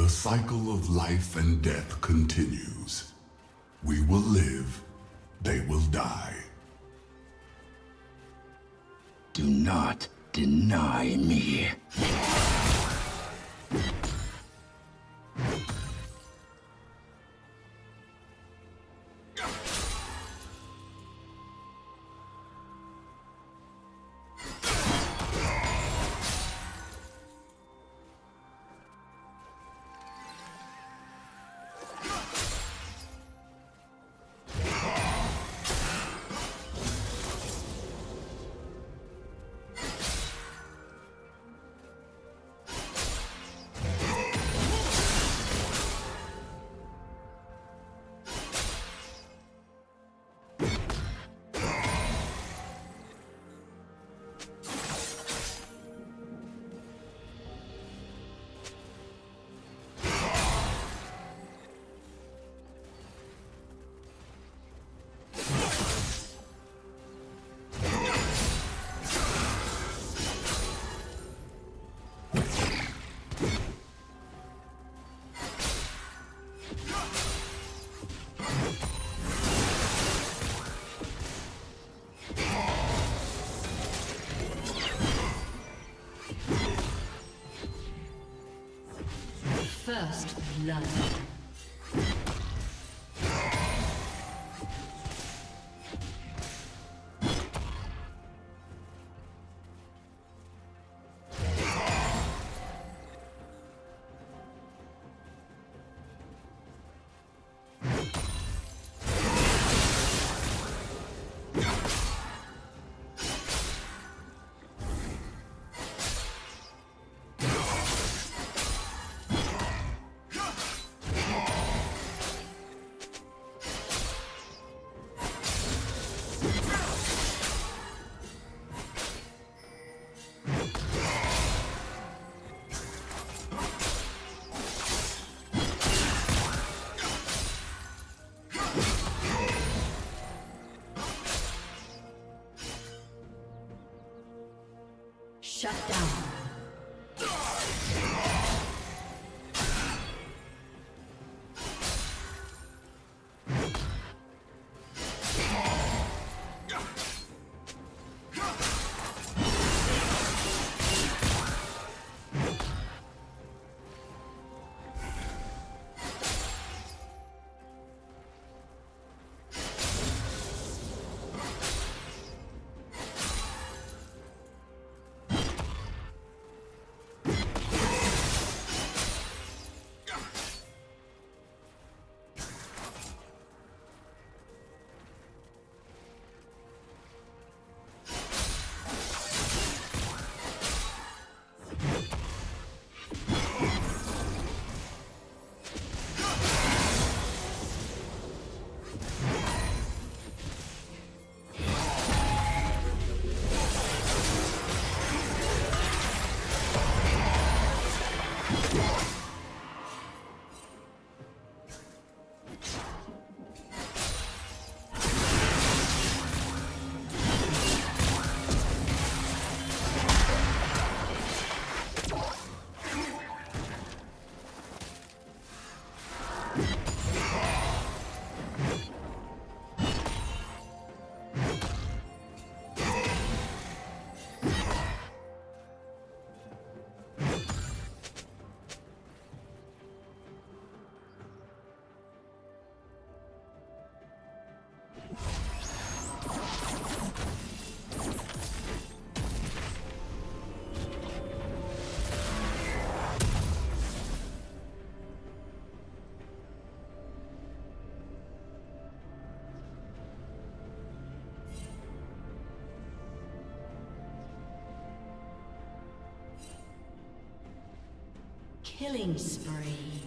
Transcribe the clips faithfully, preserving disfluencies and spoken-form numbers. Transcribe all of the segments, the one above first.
The cycle of life and death continues. We will live, they will die. Do not deny me. First blood. Shut down. Killing spree.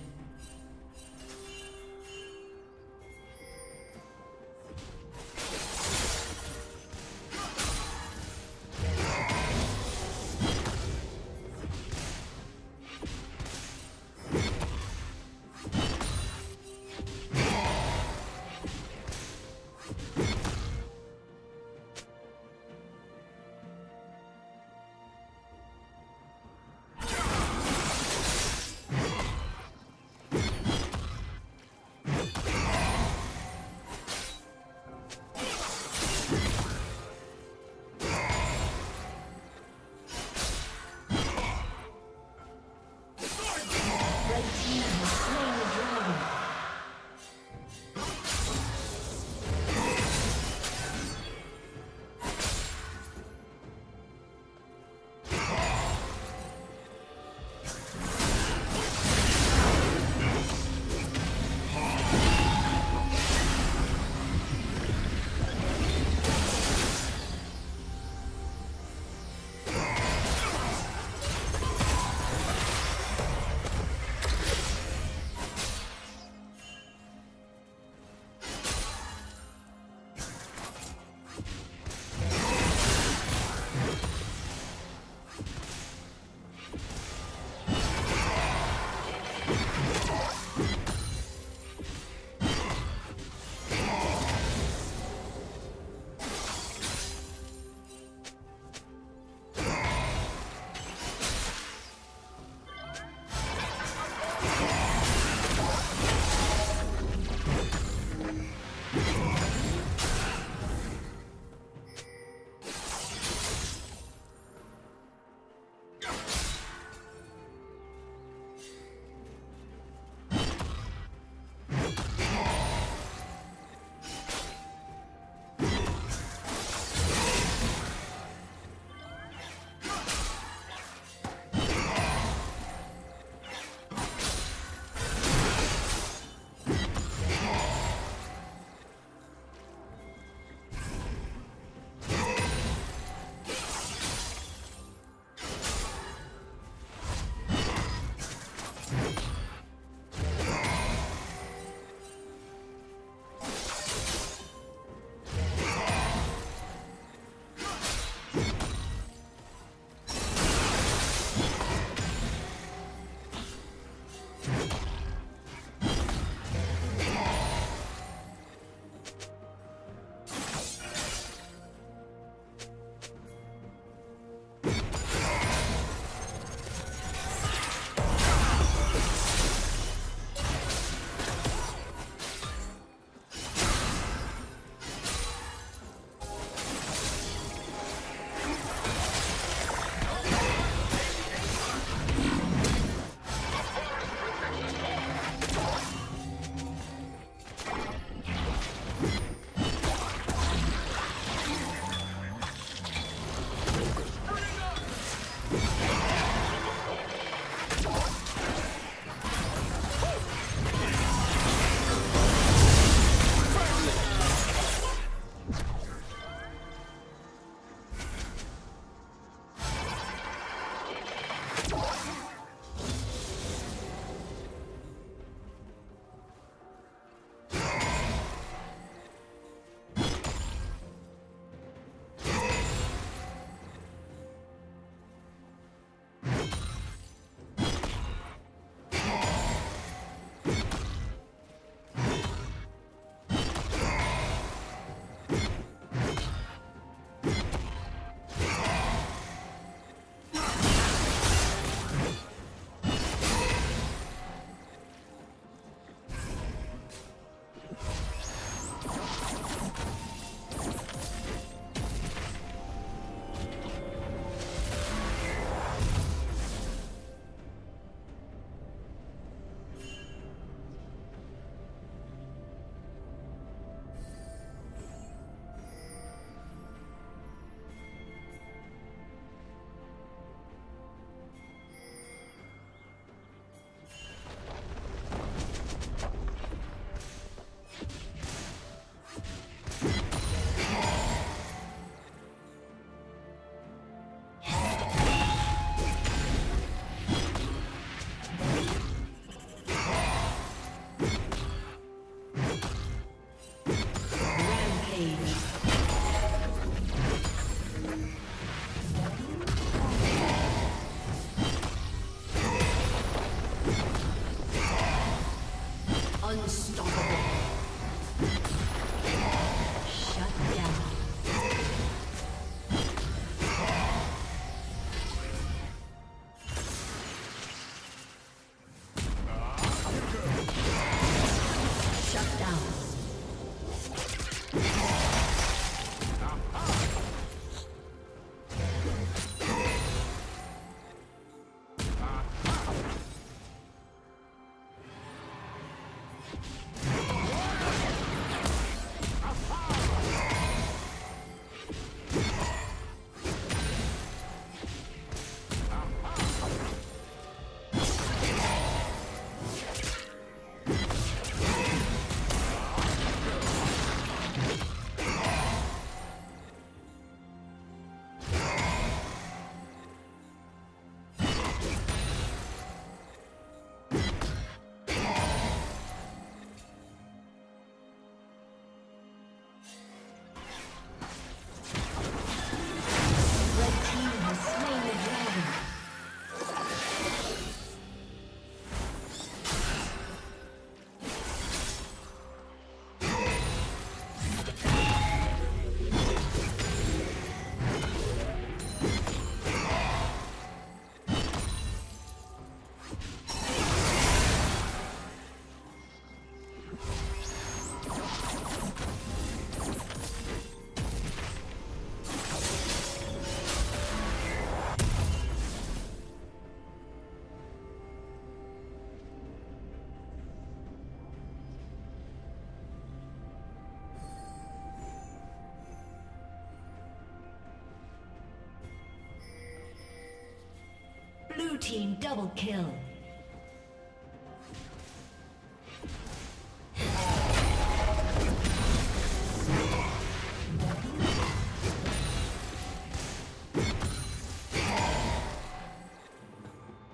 team double kill.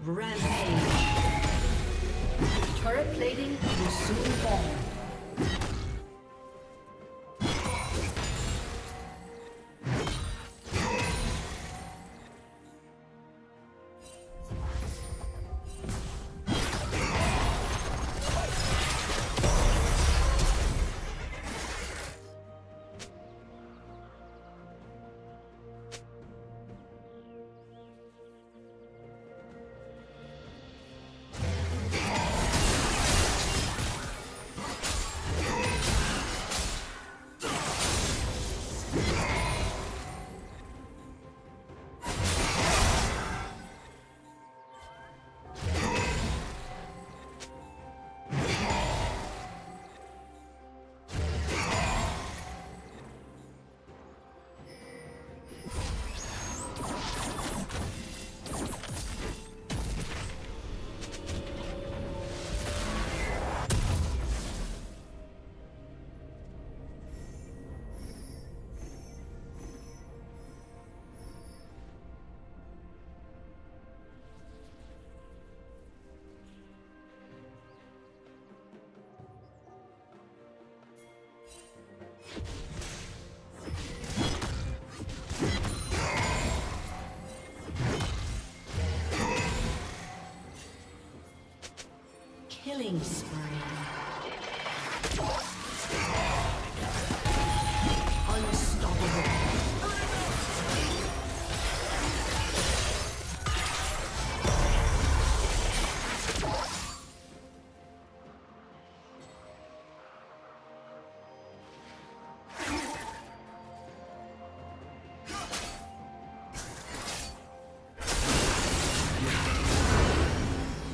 Rampage. Turret plating will soon fall. Killing spree. Unstoppable.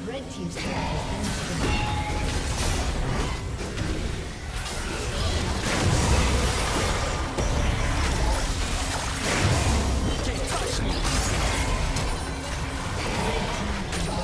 Red team's turret has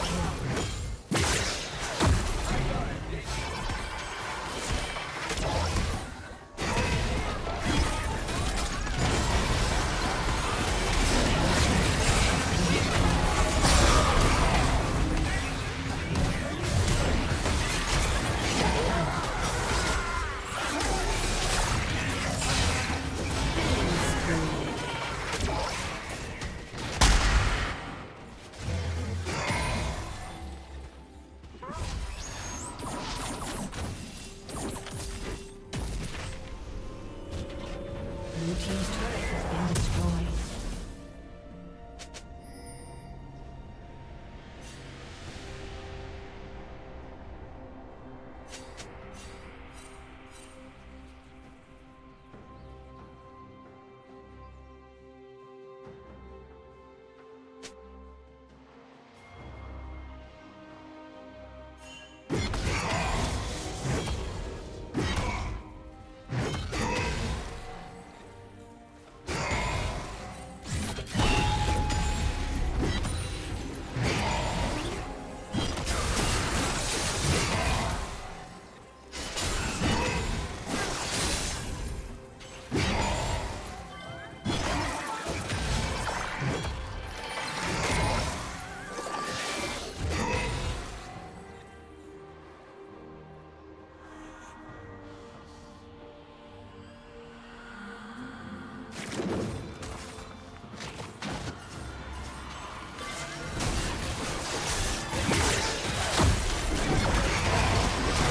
been destroyed.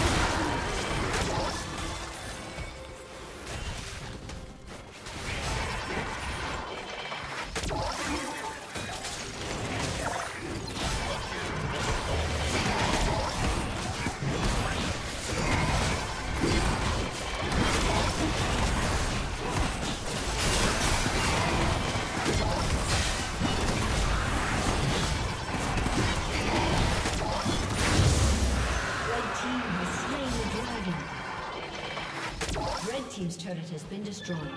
Team's turret has been destroyed.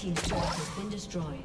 team's turret has been destroyed.